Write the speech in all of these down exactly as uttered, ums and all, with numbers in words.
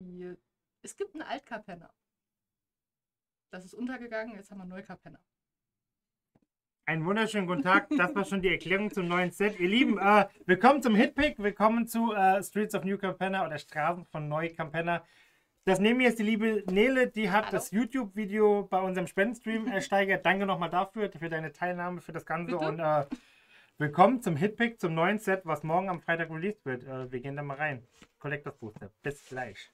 die... Es gibt einen Alt-Capenna. Das ist untergegangen, jetzt haben wir einen Neu-Capenna. Einen wunderschönen guten Tag, das war schon die Erklärung zum neuen Set. Ihr Lieben, äh, willkommen zum Hitpick, willkommen zu äh, Streets of New Capenna oder Straßen von Neu-Capenna. Das neben mir ist die liebe Nele, die hat Hallo. das YouTube-Video bei unserem Spendenstream ersteigert. Danke nochmal dafür, für deine Teilnahme, für das Ganze. Bitte? Und äh, willkommen zum Hitpick, zum neuen Set, was morgen am Freitag released wird. Äh, wir gehen da mal rein. Collectors Booster, bis gleich.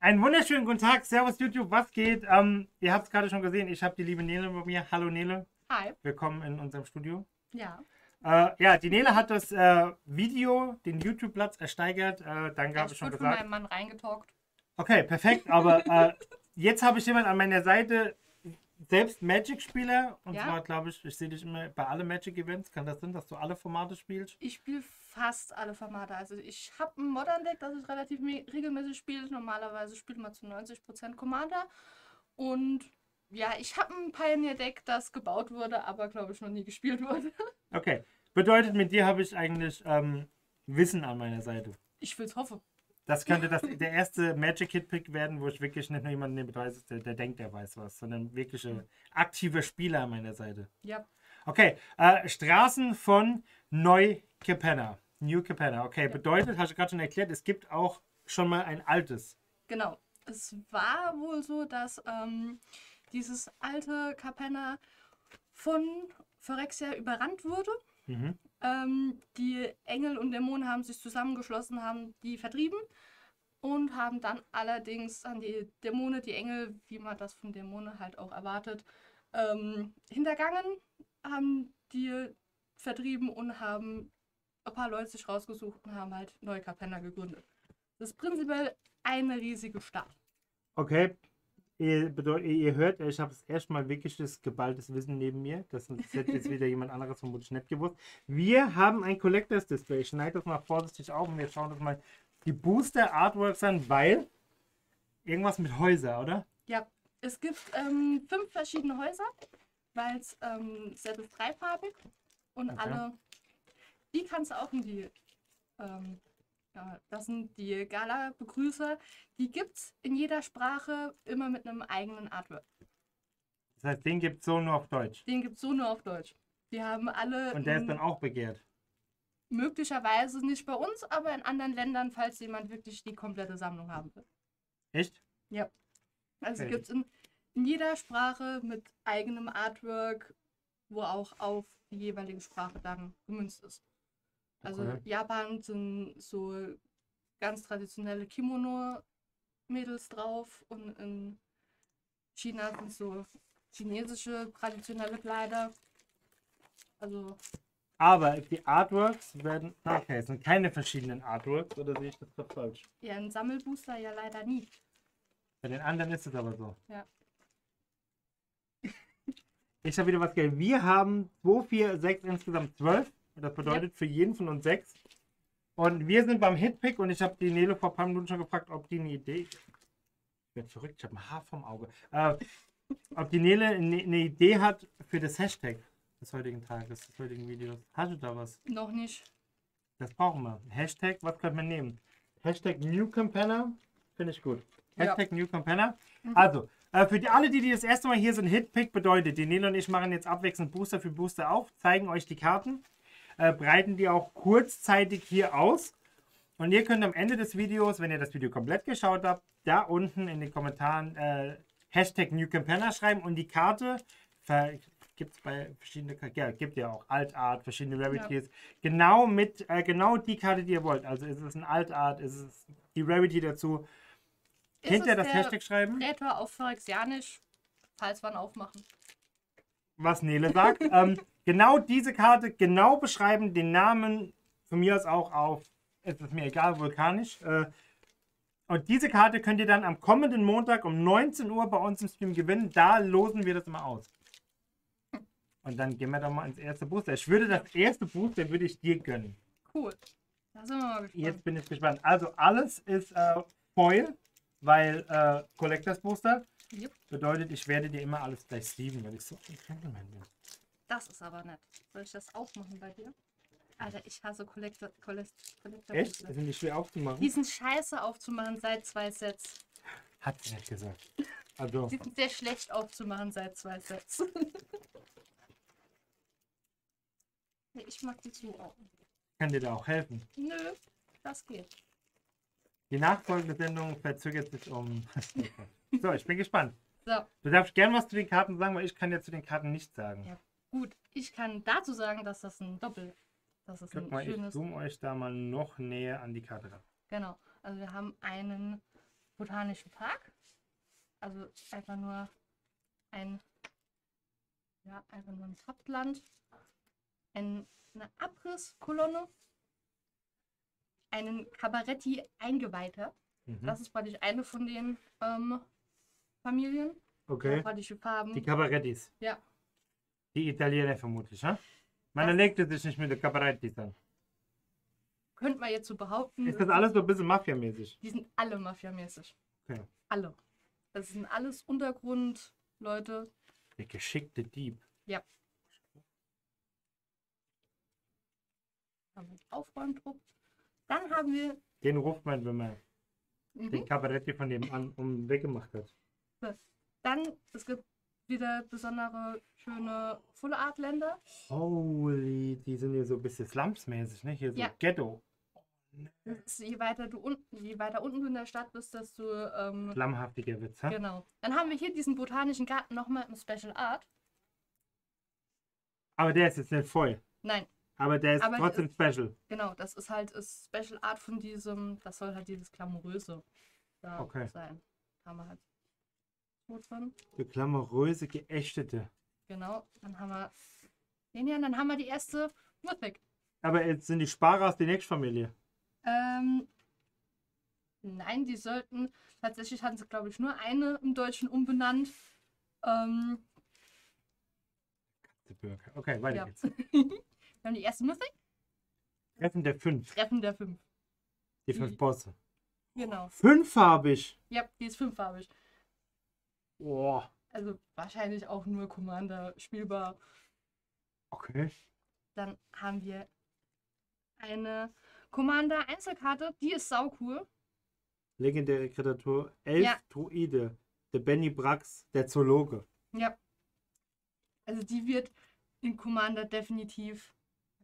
Einen wunderschönen guten Tag, servus YouTube, was geht? Ähm, ihr habt es gerade schon gesehen, ich habe die liebe Nele bei mir. Hallo Nele. Hi. Willkommen in unserem Studio. Ja. Äh, ja, die Nele hat das äh, Video, den YouTube-Platz ersteigert. Äh, danke, habe ich schon gesagt. Ich habe mit meinem Mann reingetalkt. Okay, perfekt, aber äh, jetzt habe ich jemanden an meiner Seite, selbst Magic-Spieler. Und ja? zwar, glaube ich, ich sehe dich immer bei allen Magic-Events. Kann das sein, dass du alle Formate spielst? Ich spiele fast alle Formate. Also ich habe ein Modern-Deck, das ich relativ regelmäßig spiele. Normalerweise spielt man zu neunzig Prozent Commander. Und ja, ich habe ein Pioneer-Deck, das gebaut wurde, aber glaube ich noch nie gespielt wurde. Okay. Bedeutet, mit dir habe ich eigentlich ähm, Wissen an meiner Seite. Ich will's hoffen. Das könnte das, der erste Magic-Hit-Pick werden, wo ich wirklich nicht nur jemanden neben dran sitze, der denkt, der weiß was, sondern wirklich ein aktiver Spieler an meiner Seite. Ja. Okay, äh, Straßen von Neu-Capenna. Neu-Capenna, okay. Ja. Bedeutet, hast du gerade schon erklärt, es gibt auch schon mal ein altes. Genau. Es war wohl so, dass ähm, dieses alte Capenna von Phyrexia überrannt wurde. Mhm. Ähm, die Engel und Dämonen haben sich zusammengeschlossen, haben die vertrieben und haben dann allerdings an die Dämonen, die Engel, wie man das von Dämonen halt auch erwartet, ähm, hintergangen, haben die vertrieben und haben ein paar Leute sich rausgesucht und haben halt Neu-Capenna gegründet. Das ist prinzipiell eine riesige Stadt. Okay. Ihr, ihr hört, ich habe das erste Mal wirklich das geballtes Wissen neben mir. Das hätte jetzt wieder jemand anderes vermutlich nicht gewusst. Wir haben ein Collectors Display. Ich schneide das mal vorsichtig auf und wir schauen uns mal die Booster Artworks an, weil irgendwas mit Häuser, oder? Ja, es gibt ähm, fünf verschiedene Häuser, weil es ähm, sehr dreifarbig und okay. alle, die kannst du auch in die... Ähm, Ja, das sind die Gala-Begrüßer. Die gibt es in jeder Sprache immer mit einem eigenen Artwork. Das heißt, den gibt es so nur auf Deutsch? Den gibt es so nur auf Deutsch. Die haben alle... Und der ist dann auch begehrt? Möglicherweise nicht bei uns, aber in anderen Ländern, falls jemand wirklich die komplette Sammlung haben will. Echt? Ja. Also okay. gibt es in, in jeder Sprache mit eigenem Artwork, wo auch auf die jeweilige Sprache dann gemünzt ist. Also okay. Japan sind so ganz traditionelle Kimono-Mädels drauf und in China sind so chinesische traditionelle Kleider. Also. Aber die Artworks werden. Okay, es sind keine verschiedenen Artworks, oder sehe ich das gerade falsch? Ja, ein Sammelbooster ja leider nie. Bei den anderen ist es aber so. Ja. Ich habe wieder was gelernt. Wir haben zwei, vier, sechs, insgesamt zwölf. Das bedeutet ja. für jeden von uns sechs. Und wir sind beim Hitpick und ich habe die Nele vor ein paar Minuten schon gefragt, ob die eine Idee... Ich werde verrückt, ich habe ein Haar vom Auge. Äh, ob die Nele eine Idee hat für das Hashtag des heutigen Tages, des heutigen Videos. Hast du da was? Noch nicht. Das brauchen wir. Hashtag, was können wir nehmen? Hashtag Neu-Capenna, finde ich gut. Hashtag ja. Neu-Capenna. Mhm. Also, äh, für die, alle, die, die das erste Mal hier sind, Hitpick bedeutet, die Nele und ich machen jetzt abwechselnd Booster für Booster auf, zeigen euch die Karten. Äh, breiten die auch kurzzeitig hier aus. Und ihr könnt am Ende des Videos, wenn ihr das Video komplett geschaut habt, da unten in den Kommentaren äh, Hashtag Neu-Capenna schreiben und die Karte gibt es bei verschiedenen, ja, gibt ja auch Altart, verschiedene Rarities, ja. genau mit, äh, genau die Karte, die ihr wollt. Also ist es ein Altart, ist es die Rarity dazu. Ist hinter das Hashtag schreiben. Kreator auf Phyrexianisch, falls wann aufmachen. Was Nele sagt. ähm, Genau diese Karte, genau beschreiben, den Namen, von mir aus auch auf, es ist mir egal, vulkanisch. Äh, und diese Karte könnt ihr dann am kommenden Montag um neunzehn Uhr bei uns im Stream gewinnen. Da losen wir das mal aus. Und dann gehen wir dann mal ins erste Booster. Ich würde das erste Booster, würde ich dir gönnen. Cool. Da sind wir mal gespannt. Jetzt bin ich gespannt. Also alles ist äh, Foil, weil äh, Collectors Booster. Jupp. Bedeutet, ich werde dir immer alles gleich steven, weil ich so ein Gentleman bin. Das ist aber nett. Soll ich das auch machen bei dir? Alter, ich hasse Collector, Collector, Collector Echt? Booster. Echt? Sind die schwer aufzumachen? Die sind scheiße aufzumachen seit zwei Sets. Hat sie nicht gesagt. Also. Die sind sehr schlecht aufzumachen seit zwei Sets. Nee, ich mag die zu auch. Kann dir da auch helfen? Nö, das geht. Die nachfolgende Sendung verzögert sich um... So, ich bin gespannt. So. Du darfst gern was zu den Karten sagen, weil ich kann ja zu den Karten nichts sagen. Ja, gut, ich kann dazu sagen, dass das ein Doppel... Das ist Guck ein mal, schönes... ich zoome euch da mal noch näher an die Karte ran. Genau, also wir haben einen botanischen Park. Also einfach nur ein... Ja, einfach nur ein Topland. Ein, eine Abrisskolonne, einen Cabaretti Eingeweihter. Mhm. Das ist praktisch eine von den ähm, Familien. Okay. Die Farben. Die Cabarettis. Ja. Die Italiener vermutlich, ha? Man das legte sich nicht mit den Cabarettis an. Könnte man jetzt so behaupten. Ist das alles so ein bisschen mafiamäßig? Die sind alle mafiamäßig. Okay. Alle. Das sind alles Untergrundleute. Der geschickte Dieb. Ja. Mit Aufräumdruck. Dann haben wir... Den ruft man, wenn man mhm. den Cabaretti von dem an um weggemacht hat. So. Dann, es gibt wieder besondere, schöne Full Art Länder. Holy, die sind hier so ein bisschen slumsmäßig, ne? Hier so ja. Ghetto. Das ist, je, weiter du unten, je weiter unten du in der Stadt bist, desto... Ähm, Slammhaftiger Witz, ha? Genau. Dann haben wir hier diesen botanischen Garten nochmal im Special Art. Aber der ist jetzt nicht voll. Nein. Aber der ist aber trotzdem ist, special. Genau, das ist halt ist Special Art von diesem, das soll halt dieses Glamouröse da okay. sein. Haben wir halt gut drin. Die glamouröse geächtete. Genau, dann haben wir den hier und dann haben wir die erste Mythic. Aber jetzt sind die Sparer aus der Nächstfamilie. Ähm, nein, die sollten, tatsächlich hatten sie glaube ich nur eine im Deutschen umbenannt. Ähm, okay, weiter ja. geht's. Wir haben die erste Mythic. Treffen der fünf. Treffen der fünf. Die fünf Bosse. Genau. Fünffarbig? Ja, die ist fünffarbig. Boah. Also wahrscheinlich auch nur Commander spielbar. Okay. Dann haben wir eine Commander Einzelkarte. Die ist saucool. Legendäre Kreatur. Elf ja. Druide. Der Benny Brax, der Zoologe. Ja. Also die wird in Commander definitiv...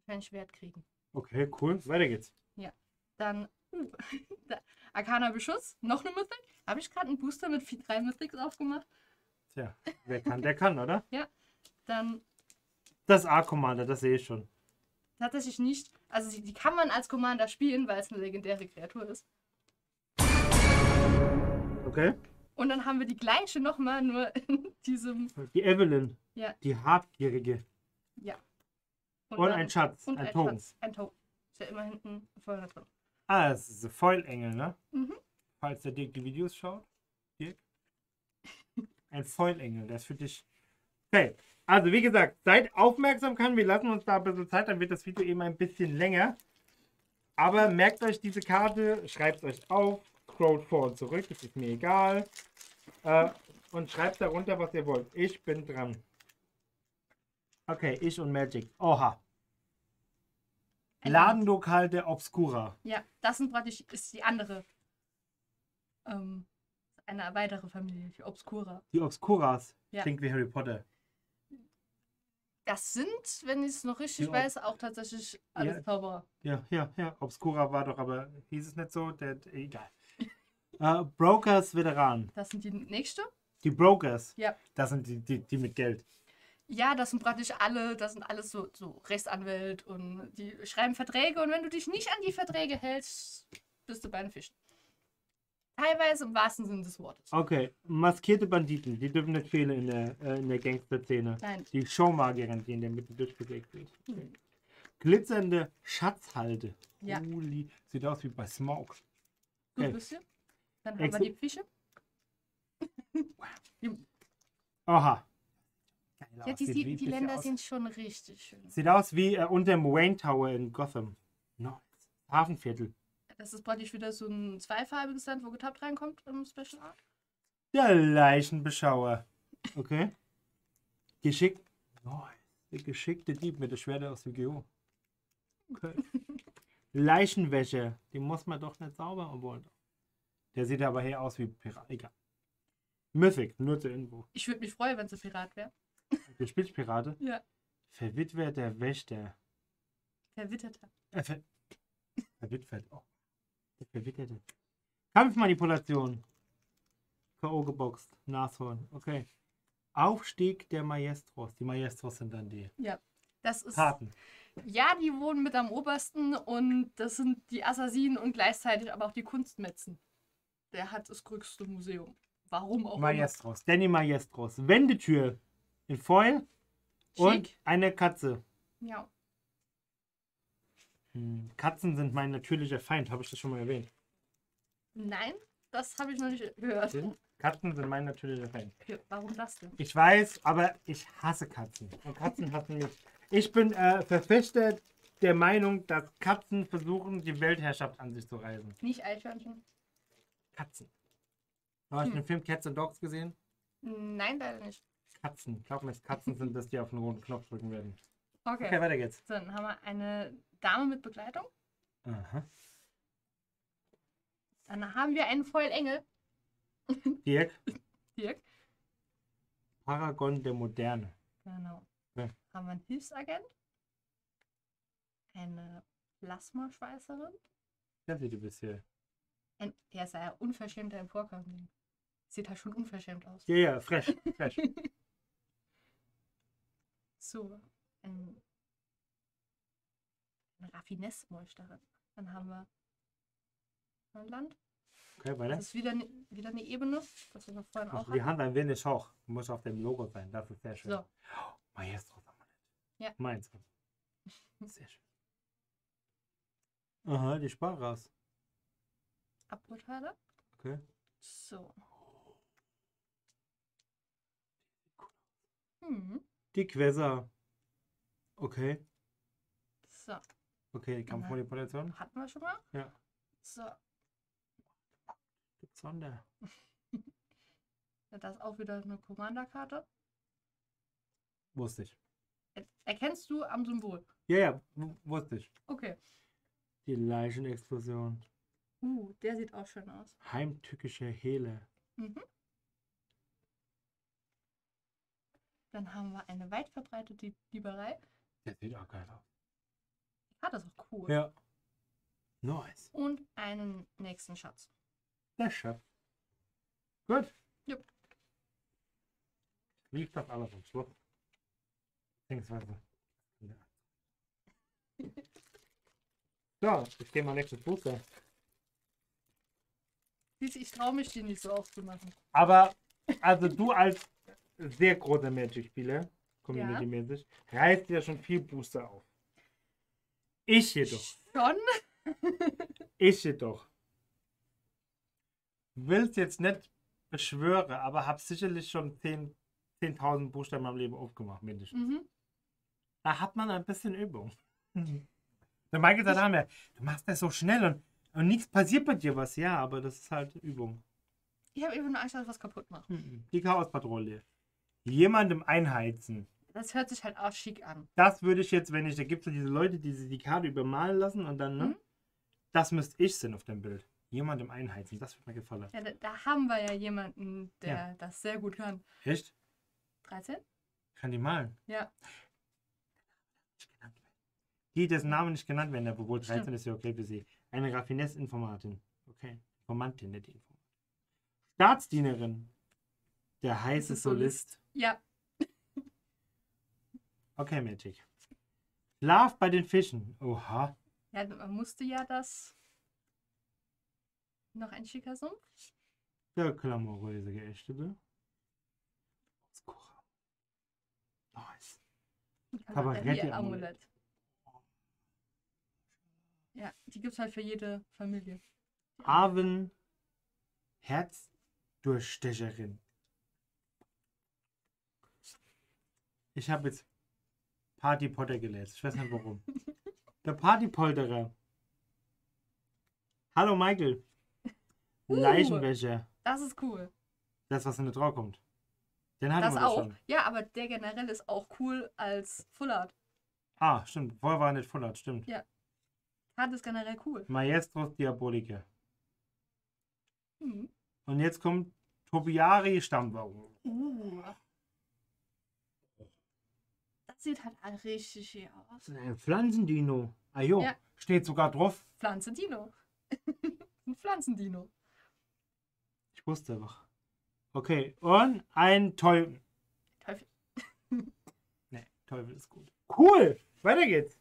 kein Schwert kriegen. Okay, cool. Weiter geht's. Ja. Dann Arcana Beschuss. Noch eine Mythic. Habe ich gerade einen Booster mit drei Mythics aufgemacht? Tja, wer kann, der kann, oder? Ja. Dann... Das A-Commander, das sehe ich schon. Tatsächlich nicht. Also die, die kann man als Commander spielen, weil es eine legendäre Kreatur ist. Okay. Und dann haben wir die gleiche nochmal, nur in diesem... Die Evelyn. Ja. Die habgierige. Ja. Und, und dann, ein Schatz, und ein, ein Token. Schatz, ein Token. Ist ja immer hinten vorne drin. Ah, das ist ein Foil-Engel, ne? Mhm. Falls der Dirk die Videos schaut. Dirk. Ein Foil-Engel, das ist für dich. Okay, also wie gesagt, seid aufmerksam, kann. Wir lassen uns da ein bisschen Zeit, dann wird das Video eben ein bisschen länger. Aber merkt euch diese Karte, schreibt es euch auf, scrollt vor und zurück, das ist mir egal. Äh, und schreibt darunter, was ihr wollt. Ich bin dran. Okay, ich und Magic. Oha. Ladenlokal der Obscura. Ja, das sind praktisch, ist die andere. Ähm, eine weitere Familie, die Obscura. Die Obscuras? Ja. Klingt wie Harry Potter. Das sind, wenn ich es noch richtig weiß, auch tatsächlich alles ja, Zauberer. Ja, ja, ja. Obscura war doch, aber hieß es nicht so? Der, egal. äh, Brokers Veteranen. Das sind die nächste? Die Brokers. Ja. Das sind die, die, die mit Geld. Ja, das sind praktisch alle, das sind alles so, so Rechtsanwälte und die schreiben Verträge und wenn du dich nicht an die Verträge hältst, bist du bei den Fischen. Teilweise im wahrsten Sinne des Wortes. Okay, maskierte Banditen, die dürfen nicht fehlen in der, äh, in der Gangster-Szene. Nein. Die Showmagerin, die in der Mitte durchgelegt wird. Mhm. Glitzernde Schatzhalde. Ja. Holy, sieht aus wie bei Smaug. So ein bisschen. Dann haben Ex wir die Fische. Aha. Ja, die, die, die Länder sind schon richtig schön. Sieht aus wie äh, unter dem Wayne Tower in Gotham. No. Hafenviertel. Das ist praktisch wieder so ein zweifarbiges Land, wo getappt reinkommt im Special Art. Der Leichenbeschauer. Okay. Geschickt. Oh, der geschickte Dieb mit der Schwerte aus W G O. Okay. Leichenwäsche. Die muss man doch nicht sauber wollen. Der sieht aber hier aus wie Pirat. Egal. Mythic, nur zur Info. Ich würde mich freuen, wenn sie Pirat wäre. Du spielst Pirate? Ja. Verwitwerter Wächter. Verwitterter. Äh, ver Verwitwert. Oh. Verwitterte. Kampfmanipulation. K O geboxt. Nashorn. Okay. Aufstieg der Maestros. Die Maestros sind dann die. Ja. Das ist. Paten. Ja, die wohnen mit am obersten und das sind die Assassinen und gleichzeitig aber auch die Kunstmetzen. Der hat das größte Museum. Warum auch Maestros. Immer. Danny Maestros. Wendetür in Foil Schick. Und eine Katze. Ja. Hm, Katzen sind mein natürlicher Feind. Habe ich das schon mal erwähnt? Nein, das habe ich noch nicht gehört. Katzen sind mein natürlicher Feind. Warum das denn? Ich weiß, aber ich hasse Katzen. Und Katzen hassen mich. Ich bin äh, Verfechter der Meinung, dass Katzen versuchen, die Weltherrschaft an sich zu reißen. Nicht Eichhörnchen. Katzen. Hast hm. du den Film Cats and Dogs gesehen? Nein, leider nicht. Katzen. Glaub mir, Katzen sind das, die auf den roten Knopf drücken werden. Okay. Okay, weiter geht's. Dann haben wir eine Dame mit Begleitung. Aha. Dann haben wir einen vollen Engel. Dirk. Dirk. Paragon der Moderne. Genau. Okay. Haben wir einen Hilfsagent. Eine Plasmaschweißerin. Ja, wie du bist hier. Ein, der ist ja unverschämter im Vorkommen. Sieht halt schon unverschämt aus. Ja, ja, fresh, fresh. So, ein, eine Raffinesse-Molsterin. Dann haben wir ein Land. Okay, weiter. Das ist wieder, wieder eine Ebene, was wir noch vorhin auch hatten. Die Hand ein wenig hoch. Muss auf dem Logo sein, das ist sehr schön. So. Oh, Maestro, sag mal nicht. Ja. Meins. Sehr schön. Aha, die spart raus. Aburteile. Okay. So. Hm. Die Quässer. Okay. So. Okay, Kampfmanipulation. Hatten wir schon mal? Ja. So. Gibt's Sonder. Das ist auch wieder eine Commander-Karte. Wusste ich. Erkennst du am Symbol? Ja, ja, wusste ich. Okay. Die Leichenexplosion. Uh, der sieht auch schön aus. Heimtückischer Hele. Mhm. Dann haben wir eine weit verbreitete Dieberei. Der sieht auch geil aus. Ah, das ist auch cool. Ja. Nice. Und einen nächsten Schatz. Der Schatz. Gut. Jupp. Liegt doch alles am Schluss. Beziehungsweise. Ja. So, ich gehe mal nächstes Buch da. Ich traue mich, die nicht so aufzumachen. Aber, also du als sehr großer Magic-Spieler, Community-mäßig, ja. reißt ja schon viel Booster auf. Ich jedoch. Schon? Ich jedoch. Will es jetzt nicht beschwören, aber habe sicherlich schon zehntausend Buchstaben in meinem Leben aufgemacht, mindestens. Mhm. Da hat man ein bisschen Übung. Der Michael sagt einmal, du machst das so schnell und Und nichts passiert bei dir was, ja, aber das ist halt Übung. Ich habe eben nur Angst, dass was kaputt macht. Die Chaospatrouille. Jemandem einheizen. Das hört sich halt auch schick an. Das würde ich jetzt, wenn ich, da gibt es ja diese Leute, die sich die Karte übermalen lassen und dann, ne? Mhm. Das müsste ich sehen auf dem Bild. Jemandem einheizen, das würde mir gefallen. Ja, da, da haben wir ja jemanden, der ja. das sehr gut kann. Echt? dreizehn? Kann die malen? Ja. Die, dessen Namen nicht genannt werden, aber wohl dreizehn ist ja okay für sie. Eine Raffinesse-Informatin. Okay. Informantin, nicht Informantin. Staatsdienerin. Der heiße Solist. Ja. Okay, Magic. Schlaf bei den Fischen. Oha. Ja, man musste ja das. Noch ein schicker Sumpf. Der glamouröse Geächtete. Obscura. Nice. Cabaretti-Amulett. Ja, die gibt es halt für jede Familie. Arwen, Herzdurchstecherin. Ich habe jetzt Party Potter gelesen. Ich weiß nicht warum. Der Partypolterer Hallo Michael. Uh, Leichenwäsche. Das ist cool. Das, was in der Draw kommt. Den hatten das wir auch. Das auch. Ja, aber der generell ist auch cool als Full Art. Ah, stimmt. Vorher war er nicht Full Art, stimmt. Ja. Hart ist generell cool. Maestros Diaboliker. Mhm. Und jetzt kommt Topiari Stammbaum. Uh. Das sieht halt richtig schön aus. Das ist ein Pflanzendino. Ah jo, ja. Steht sogar drauf. Pflanzendino. Ein Pflanzendino. Ich wusste einfach. Okay, und ein Teufel. Teufel. Nee, Teufel ist gut. Cool, weiter geht's.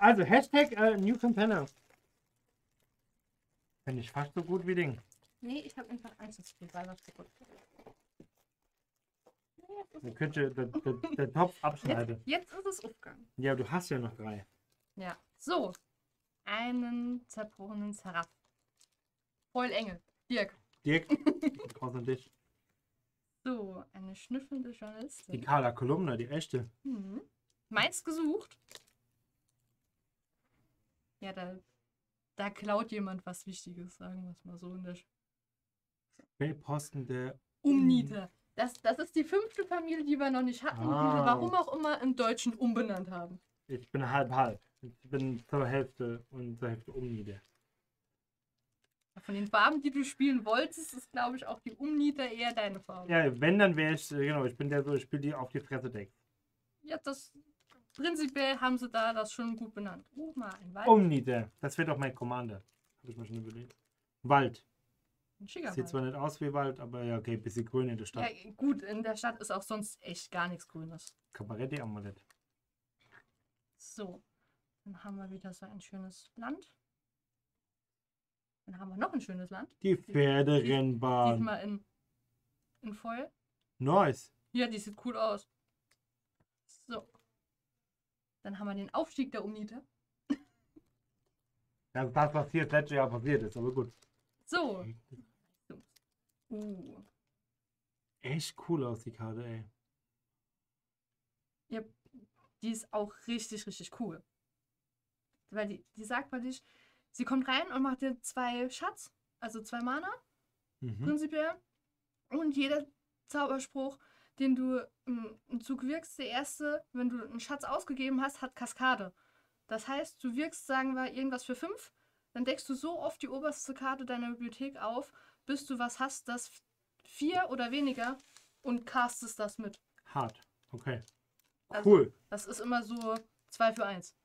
Also Hashtag äh, Neu-Capenna. Finde ich fast so gut wie Ding. Nee, ich habe einfach eins ins Spiel, weil das so gut ist. Dann könnt ihr den, den, den Topf abschneiden. Jetzt, jetzt ist es aufgegangen. Ja, du hast ja noch drei. Ja, so. Einen zerbrochenen Serra. Voll Engel. Dirk. Dirk, raus an dich. So, eine schnüffelnde Journalistin. Die Carla Kolumna, die echte. Mhm. Meist gesucht. Ja, da, da klaut jemand was Wichtiges, sagen wir es mal so. In der Quellposten der Umnite. Das, das ist die fünfte Familie, die wir noch nicht hatten, ah. die wir warum auch immer im Deutschen umbenannt haben. Ich bin halb-halb. Ich bin zur Hälfte und zur Hälfte Umnite. Von den Farben, die du spielen wolltest, ist, glaube ich, auch die Umnite eher deine Farbe. Ja, wenn, dann wäre ich, genau, ich bin der so, ich spiele die auf die Fresse Deck. Ja, das... Prinzipiell haben sie da das schon gut benannt. Oh, mal ein Wald. Umnite. Das wird auch mein Commander. Habe ich mir schon überlegt. Wald. Ein schicker Wald. Sieht zwar nicht aus wie Wald, aber ja, okay, ein bisschen grün in der Stadt. Ja, gut, in der Stadt ist auch sonst echt gar nichts Grünes. Cabaretti Amulett. So. Dann haben wir wieder so ein schönes Land. Dann haben wir noch ein schönes Land. Die Pferderennbahn. Die, diesmal in, in Foil. Nice. Ja, die sieht cool aus. So. Dann haben wir den Aufstieg der Umnite. Das ist das, was hier letztes Jahr passiert ist, aber gut. So. so. Uh. Echt cool aus, die Karte, ey. Ja, die ist auch richtig, richtig cool. Weil die, die sagt praktisch, sie kommt rein und macht dir zwei Schatz, also zwei Mana, mhm. prinzipiell. Und jeder Zauberspruch, den du im Zug wirkst, der erste, wenn du einen Schatz ausgegeben hast, hat Kaskade. Das heißt, du wirkst, sagen wir, irgendwas für fünf, dann deckst du so oft die oberste Karte deiner Bibliothek auf, bis du was hast, das vier oder weniger und castest das mit. Hart, okay. Cool. Also, das ist immer so zwei für eins.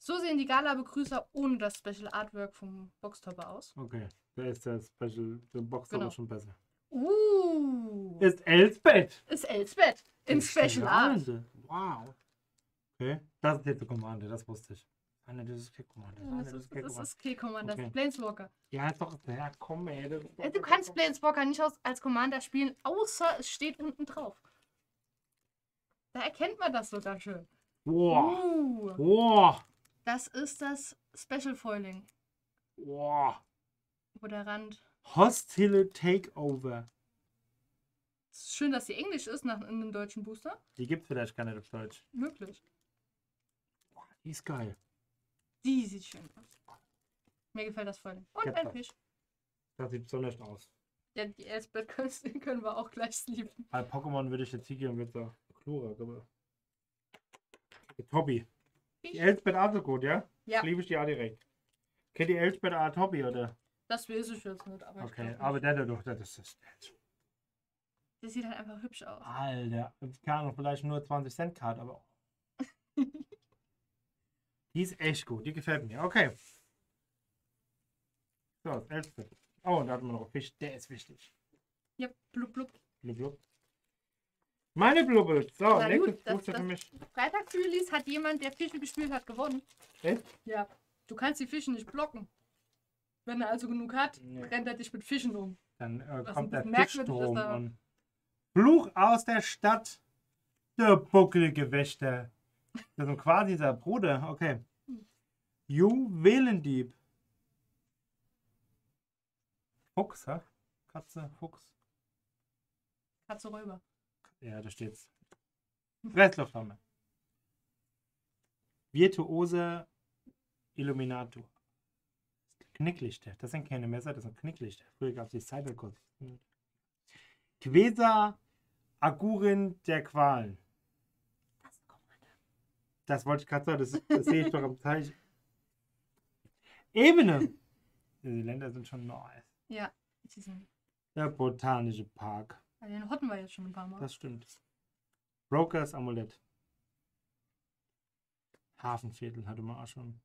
So sehen die Gala-Begrüßer ohne das Special Artwork vom Boxtopper aus. Okay, da ist der Special der Boxtopper genau. schon besser. Uh. Ist Elspeth. Ist Elspeth. Im Special Art. Wow. Okay. Das ist jetzt der Commander, das wusste ich. Ah, ne, das ist K-Commander. Ja, das, das, das ist K-Commander, okay. Das ist Planeswalker. Ja, doch, ja, komm, ey. Das ist, du kannst Planeswalker nicht als Commander spielen, außer es steht unten drauf. Da erkennt man das sogar schön. Wow. Uh. Wow. Das ist das Special Foiling. Wow. Wo der Rand... Hostile Takeover. Es ist schön, dass sie Englisch ist nach einem deutschen Booster. Die gibt es vielleicht gar nicht auf Deutsch. Möglich. Oh, die ist geil. Die sieht schön aus. Mir gefällt das voll. Und ich ein Fisch. Das sieht besonders aus. Ja, die Elspeth können wir auch gleich lieben. Bei Pokémon würde ich jetzt hier gehen mit der Chlorak, aber... Hobby. Die Elspeth Art so gut, ja? Ja. Liebe ich die Art direkt. Kennt die Elspeth Art Hobby, oder? Das weiß ich jetzt nicht, aber okay, ich aber der dadurch, das ist nett. Der sieht halt einfach hübsch aus. Alter, kann vielleicht nur zwanzig Cent Card, aber auch. Die ist echt gut, die gefällt mir. Okay. So, das Elspeth. Oh, und da hat man noch Fisch, der ist wichtig. Ja, blub, blub. Blub, blub. Meine Blubbel. So, nächstes Booster für mich. Freitag-Fühlis hat jemand, der Fische gespielt hat, gewonnen. Echt? Ja. Du kannst die Fische nicht blocken. Wenn er also genug hat, nee. Rennt er dich mit Fischen um. Dann äh, kommt der Fischstrom an. Fluch aus der Stadt, der Buckelgewächter. Das ist quasi dieser Bruder, okay. Juwelendieb. Fuchs, hä? Katze, Fuchs. Katze, Räuber. Ja, da steht's. Presslufthammer. Virtuose Illuminator. Knicklichter. Das sind keine Messer, das sind Knicklichter. Früher gab es die Cybercots. Quesa Agurin der Qualen. Das kommt weiter. Das wollte ich gerade sagen, das, das sehe ich doch am Zeichen. Ebene. Diese Länder sind schon nice. Ja, die sind. Der Botanische Park. Ja, den hatten wir jetzt schon ein paar Mal. Das stimmt. Brokers Amulett. Hafenviertel hatte man auch schon.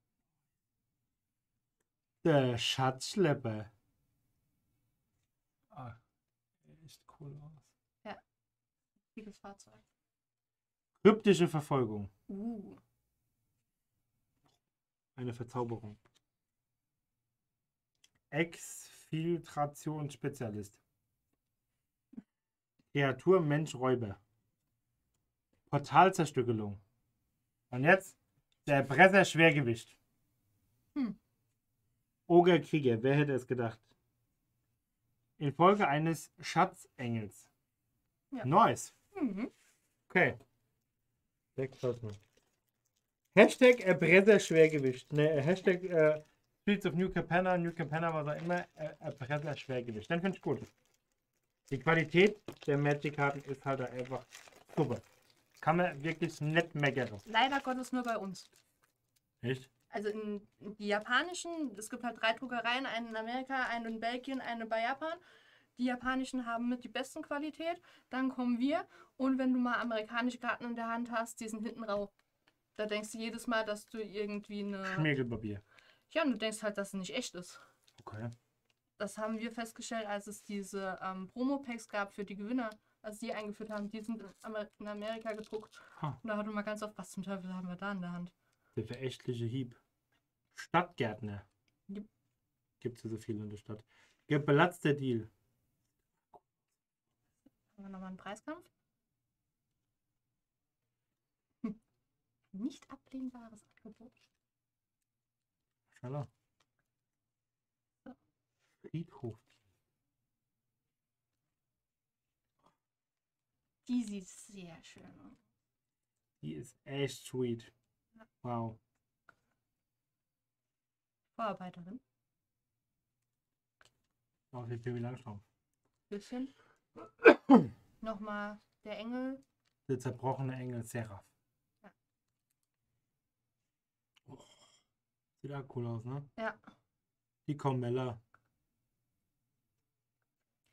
Der Schatzschlepper. Ah, echt cool aus. Ja, dickes Fahrzeug. Kryptische Verfolgung. Uh. Eine Verzauberung. Exfiltrationsspezialist. Kreatur, Mensch, Räuber. Portalzerstückelung. Und jetzt der Erpresser, Schwergewicht. Hm. Ogerkrieger, wer hätte es gedacht? Infolge eines Schatzengels. Ja. Nice. Mhm. Okay. Hashtag Erpresser, Schwergewicht. Ne, Hashtag äh, Streets of New Capenna. New Capenna war da immer äh, Erpresser, Schwergewicht. Den finde ich gut. Die Qualität der Magic-Karten ist halt einfach super. Kann man wirklich nett meckern. Leider Gottes nur bei uns. Echt? Also in die japanischen, es gibt halt drei Druckereien, eine in Amerika, eine in Belgien, eine bei Japan. Die japanischen haben mit die besten Qualität, dann kommen wir. Und wenn du mal amerikanische Karten in der Hand hast, die sind hinten rau. Da denkst du jedes Mal, dass du irgendwie eine... Schmirgelpapier. Ja, und du denkst halt, dass es nicht echt ist. Okay. Das haben wir festgestellt, als es diese ähm, Promo-Packs gab für die Gewinner, als die eingeführt haben. Die sind in Amerika gedruckt. Huh. Und da hatte man ganz oft, was zum Teufel haben wir da in der Hand? Der verächtliche Hieb. Stadtgärtner. Yep. Gibt es ja so viel in der Stadt. Geplatzter Deal. Haben wir nochmal einen Preiskampf? Hm. Nicht ablehnbares Angebot. Schneller. So. Friedhof. Die sieht sehr schön aus. Die ist echt sweet. Wow. Vorarbeiterin. Auf den Baby Langstraum. Bisschen. Nochmal der Engel. Der zerbrochene Engel Serra. Ja. Oh, sieht auch cool aus, ne? Ja. Die Cormella.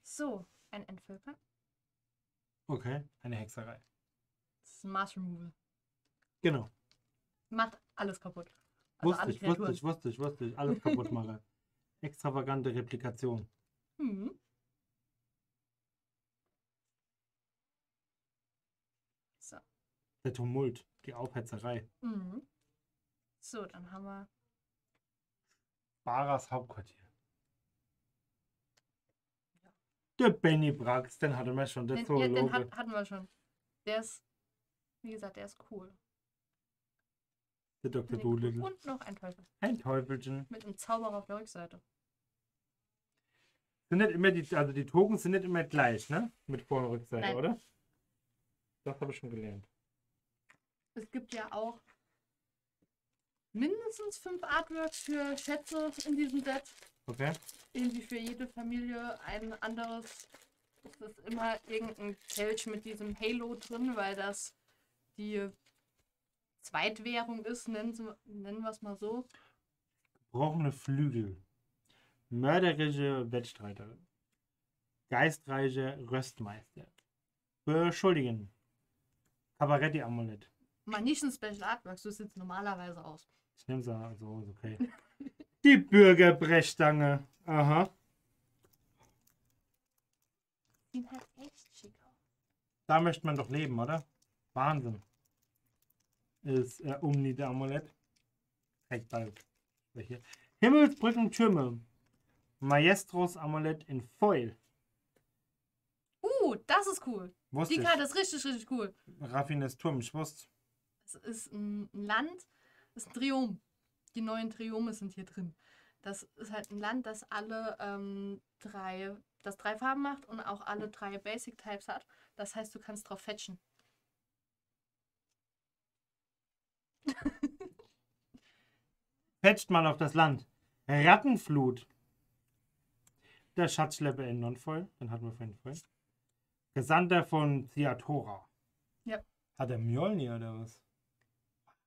So, ein Endvölker. Okay, eine Hexerei. Smart Removal. Genau. Macht alles kaputt. Also wusste, ich, wusste ich, wusste ich, wusste ich, alles kaputt mache. Extravagante Replikation. Hm. So. Der Tumult, die Aufhetzerei. Mhm. So, dann haben wir... Baras Hauptquartier. Ja. Der Benny Brax, den hatten wir schon. Der den, ja, den hat, hatten wir schon. Der ist, wie gesagt, der ist cool. Der Doktor Doolittle. Und noch ein Teufel. Ein Teufelchen. Mit einem Zauberer auf der Rückseite. Sind nicht immer die, also die Token sind nicht immer gleich, ne? Mit Vor- und Rückseite, nein, oder? Das habe ich schon gelernt. Es gibt ja auch mindestens fünf Artworks für Schätze in diesem Set. Okay. Irgendwie für jede Familie ein anderes. Es ist immer irgendein Kelch mit diesem Halo drin, weil das die Zweitwährung ist, nennen, sie, nennen wir es mal so. Gebrochene Flügel. Mörderische Wettstreiterin. Geistreiche Röstmeister. Beschuldigen. Cabaretti Amulett. Mal nicht ein Special Artwork, so sieht es normalerweise aus. Ich nehme es also aus, okay. Die Bürgerbrechstange. Aha. Sieht halt echt schick aus. Da möchte man doch leben, oder? Wahnsinn. Ist äh, Umnite Amulett. Himmelsbrücken Türme. Maestros Amulett in Foil. Uh, das ist cool. Wusste die Karte ist richtig, richtig cool. Raffines Turm, ich wusste. Es ist ein Land, es ist ein Triom. Die neuen Triome sind hier drin. Das ist halt ein Land, das alle ähm, drei, das drei Farben macht und auch alle drei Basic Types hat. Das heißt, du kannst drauf fetchen. Fetcht mal auf das Land. Rattenflut. Der Schatzschlepper in Nonvoll, den hatten wir vorhin voll. Gesandter von Ziatora. Ja. Hat er Mjolnir oder was?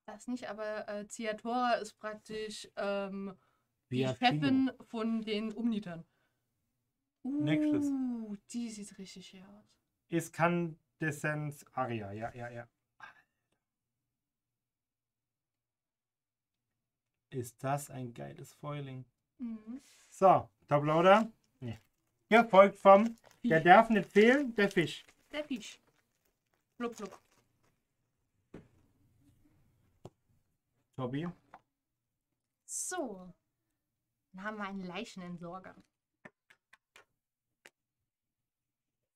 Das nicht, aber äh, Ziatora ist praktisch ähm, die Chefin von den Umnitern. Uh, Nächstes. Die sieht richtig hier aus. Iskandescens Aria, ja, ja, ja. Ist das ein geiles Foiling. Mhm. So, Toploader. Nee. Hier folgt vom, Fisch. Der darf nicht fehlen, der Fisch. Der Fisch. Blub, blub. Tobi. So. Dann haben wir einen Leichenentsorger.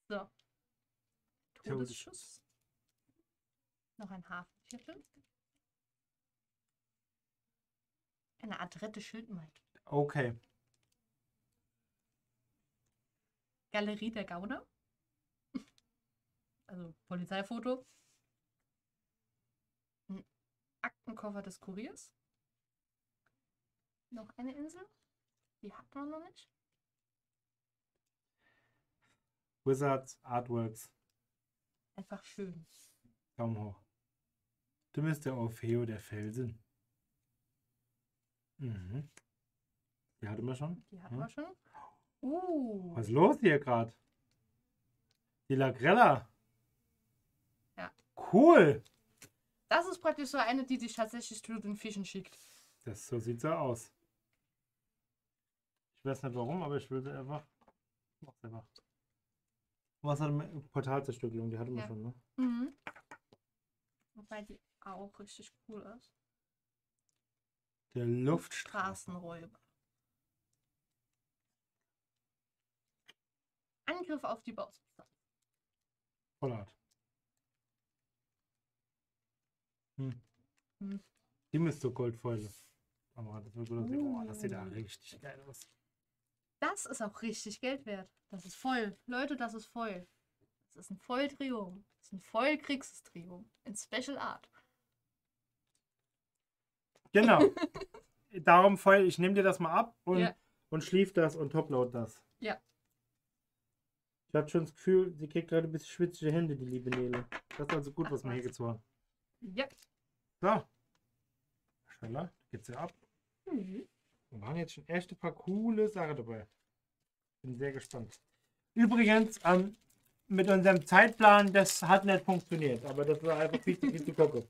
So. Todesschuss. Noch ein Hafenviertel. Eine adrette Schildmaid. Okay. Galerie der Gauner. Also Polizeifoto. Ein Aktenkoffer des Kuriers. Noch eine Insel. Die hat man noch nicht. Wizards Artworks. Einfach schön. Daumen hoch. Du bist der Orfeo der Felsen. Mhm. Die hatten wir schon. Die hatten hm. wir schon. Uh. Was ist los hier gerade? Die Lagrella. Ja. Cool. Das ist praktisch so eine, die sich tatsächlich zu den Fischen schickt. Das, so sieht so aus. Ich weiß nicht warum, aber ich würde einfach... einfach. Was hat man? Portalzerstückelung, die hatten wir ja. schon, ne? Mhm. Wobei die auch richtig cool ist. Der Luftstraßenräuber. Angriff auf die Baustelle. Vollart. Hm. Hm. Die müsste Goldfäule. Aber das, oh, das sieht da richtig geil aus. Das ist auch richtig Geld wert. Das ist voll. Leute, das ist voll. Das ist ein Volltriumph. Das ist ein Vollkriegsstriumph. In Special Art. Genau. Darum voll, ich nehme dir das mal ab und, ja. und schlief das und topload das. Ja. Ich habe schon das Gefühl, sie kriegt gerade ein bisschen schwitzige Hände, die liebe Nele. Das ist also gut, Ach, was wir hier gezogen haben. Ja. So. Schneller, geht's ja ab. Mhm. Wir waren jetzt schon echt ein paar coole Sachen dabei. Bin sehr gespannt. Übrigens, ähm, mit unserem Zeitplan, das hat nicht funktioniert, aber das war einfach viel zu viel zu gucken.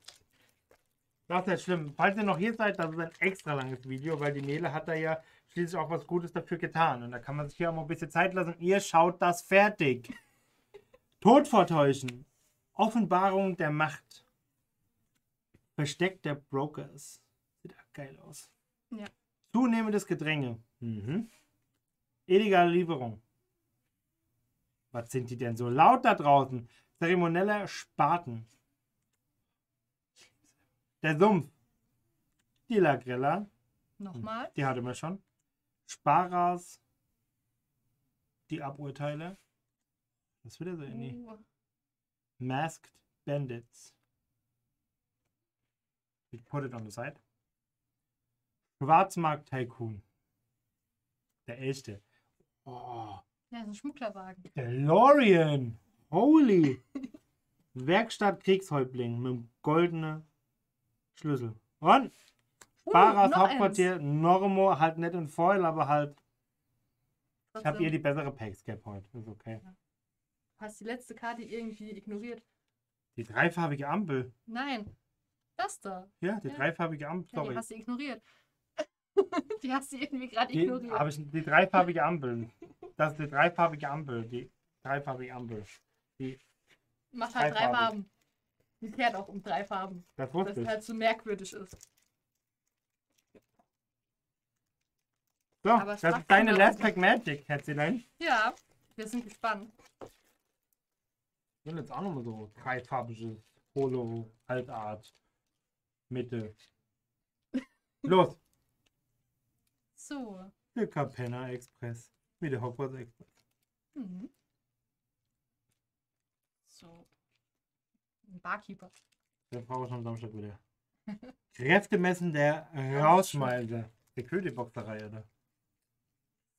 Das ist nicht schlimm. Falls ihr noch hier seid, das ist ein extra langes Video, weil die Nele hat da ja schließlich auch was Gutes dafür getan. Und da kann man sich hier auch mal ein bisschen Zeit lassen. Ihr schaut das fertig. Tod vortäuschen. Offenbarung der Macht. Versteck der Brokers. Sieht auch geil aus. Ja. Zunehmendes Gedränge. Mhm. Illegale Lieferung. Was sind die denn so laut da draußen? Zeremonieller Spaten. Der Sumpf. Die Lagrella. Nochmal. Die hatten wir schon. Sparas. Die Aburteile. Was will der so in die? Uh. Masked Bandits. We put it on the side. Schwarzmarkt Tycoon. Der Elste. Oh. Ja, so ein Schmugglerwagen. DeLorean. Holy. Werkstatt Kriegshäuptling mit dem goldenen Schlüssel. Und Sparas uh, Hauptquartier, Normo, halt nicht in Foil, aber halt. Trotzdem. Ich habe ihr die bessere Packscape heute. Ist okay. Ja. Hast die letzte Karte irgendwie ignoriert? Die dreifarbige Ampel. Nein. Das da. Ja, die ja. dreifarbige Ampel. Ja, die hast du ignoriert. Die hast du irgendwie gerade ignoriert. Habe ich die dreifarbige Ampel. Das ist die dreifarbige Ampel. Die dreifarbige Ampel. Die macht halt dreifarbig. drei Farben. Die fährt auch um drei Farben. Das wusste ich. Dass es halt so merkwürdig ist. So, aber das ist deine Last Pack Magic, Herzlein. Ja, wir sind gespannt. Ich will jetzt auch nochmal so dreifarbiges Holo, Altart, Mitte. Los! So. Der Capenna Express. Wie der Hogwarts Express. Mhm. So. Ein Barkeeper. Der brauche ich am Samstag wieder. Kräftemessen der Rausschmeißer. Der König-Boxerei, oder?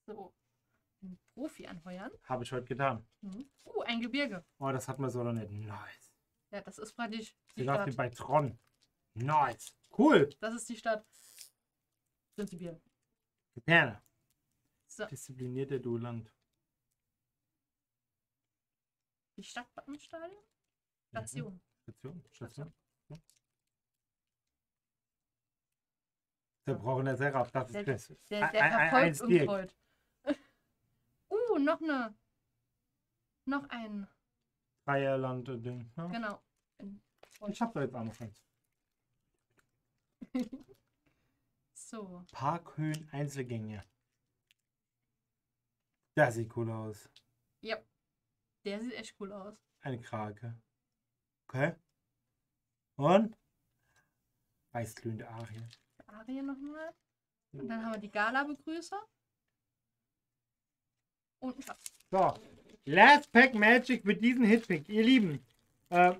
So. Ein Profi anheuern. Habe ich heute getan. Mhm. Uh, ein Gebirge. Oh, das hat man so noch nicht. Nice. Ja, das ist praktisch die Stadt. Wie bei Tron. Nice. Cool. Das ist die Stadt. Prinzipiell. Gerne. So. Disziplinierte Duland. Die Stadt Battenstadion? Station. Mhm. Station. Station. Station. Wir brauchen eine Serra. Das der, ist das. Der, der verfolgt uns heute. Uh, noch eine. Noch ein. Dreierland-Ding. Ja. Genau. Und ich hab da jetzt auch noch eins. So. Parkhöhen-Einzelgänge. Das sieht cool aus. Ja. Der sieht echt cool aus. Eine Krake. Okay. Und? Weißglühende Arie. Arie nochmal. Und dann haben wir die Gala-Begrüßer. Und ein Schatz. So. Last Pack Magic mit diesem Hitpick. Ihr Lieben. Äh,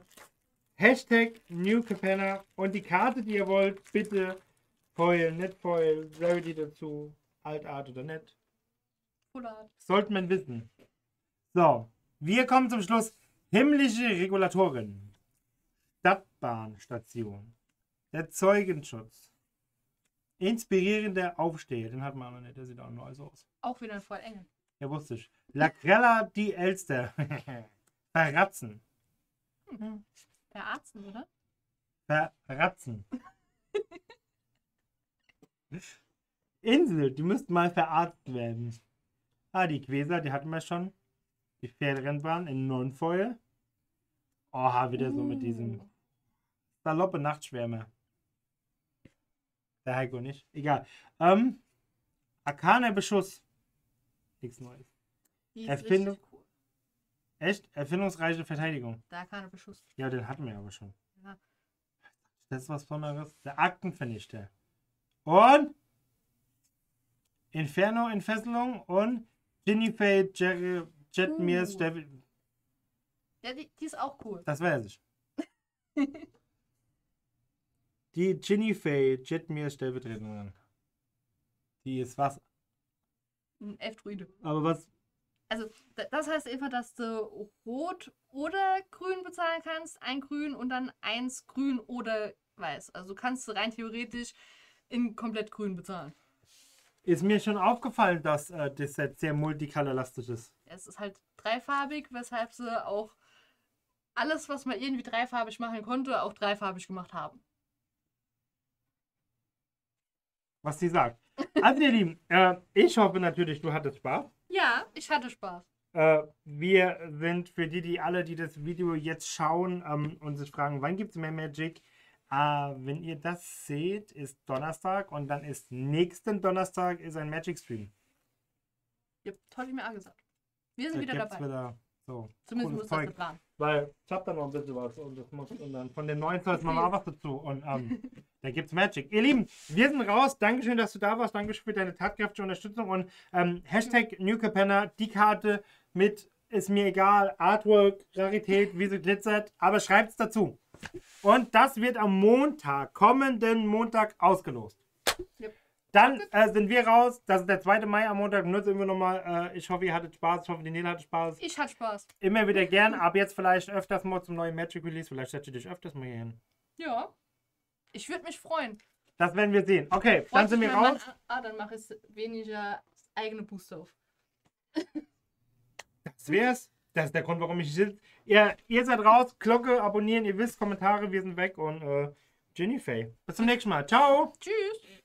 Hashtag Neu-Capenna. Und die Karte, die ihr wollt, bitte Foil, Netfoil, Rarity dazu. Altart oder Net. Coolart. Sollte man wissen. So. Wir kommen zum Schluss. Himmlische Regulatorin. Stadtbahnstation. Der Zeugenschutz. Inspirierender Aufsteher. Den hat man aber nicht. Der sieht auch nur so aus. Auch wieder ein voll Engel. Ja, wusste ich. Lagrella, die Elster. Verratzen. Mhm. Verratzen, oder? Verratzen. Insel, die müssten mal verarzt werden. Ah, die Quesa, die hatten wir schon. Die Pferderennbahn in Nonfeuer. Oha, wieder so mit diesem saloppe Nachtschwärme. Der Heiko nicht. Egal. Ähm, Arkaner Beschuss. Nichts Neues. Erfindung. Cool. Echt? Erfindungsreiche Verteidigung. Der Arkaner Beschuss. Ja, den hatten wir aber schon. Ja. Das ist was Besonderes. Der Aktenvernichter. Und Inferno in Fesselung und Jinnie Fay, Jerry. Jet mir, Steffi. Ja, die, die ist auch cool. Das weiß ich. Die Jinnie Fay, Jet mir, Stellvertreterin. Die ist was? Ein Elf-Druide. Aber was? Also, das heißt einfach, dass du rot oder grün bezahlen kannst. Ein grün und dann eins grün oder weiß. Also, kannst du rein theoretisch in komplett grün bezahlen. Ist mir schon aufgefallen, dass äh, das Set sehr multicolorlastig ist. Es ist halt dreifarbig, weshalb sie auch alles, was man irgendwie dreifarbig machen konnte, auch dreifarbig gemacht haben. Was sie sagt. Also ihr Lieben, äh, ich hoffe natürlich, du hattest Spaß. Ja, ich hatte Spaß. Äh, wir sind für die, die alle, die das Video jetzt schauen ähm, und sich fragen, wann gibt es mehr Magic? Uh, wenn ihr das seht, ist Donnerstag und dann ist nächsten Donnerstag ist ein Magic Stream. Ja, toll, ich mir auch gesagt. Wir sind da wieder dabei. Wieder so zumindest muss das der Plan. Weil ich hab da noch ein bisschen was und das muss und dann von den neuen Zeugs machen wir was dazu und ähm, da gibt's Magic. Ihr Lieben, wir sind raus. Dankeschön, dass du da warst. Dankeschön für deine tatkräftige Unterstützung und ähm, Hashtag Neu-Capenna, die Karte mit ist mir egal, Artwork, Rarität, wie sie glitzert, aber schreibt's dazu. Und das wird am Montag, kommenden Montag, ausgelost. Yep. Dann äh, sind wir raus. Das ist der zweite Mai am Montag. Nutzen wir nochmal. Äh, ich hoffe, ihr hattet Spaß. Ich hoffe, die Nele hatte Spaß. Ich hatte Spaß. Immer wieder gern. Ab jetzt vielleicht öfters mal zum neuen Magic Release. Vielleicht setzt ihr dich öfters mal hier hin. Ja. Ich würde mich freuen. Das werden wir sehen. Okay, Freut dann sind wir raus. Mann, ah, dann mache ich weniger eigene Booster auf. Das wär's. Das ist der Grund, warum ich sitze. Ihr, ihr seid raus, Glocke, abonnieren, ihr wisst, Kommentare, wir sind weg und äh, Jinnie Fay. Bis zum nächsten Mal. Ciao. Tschüss.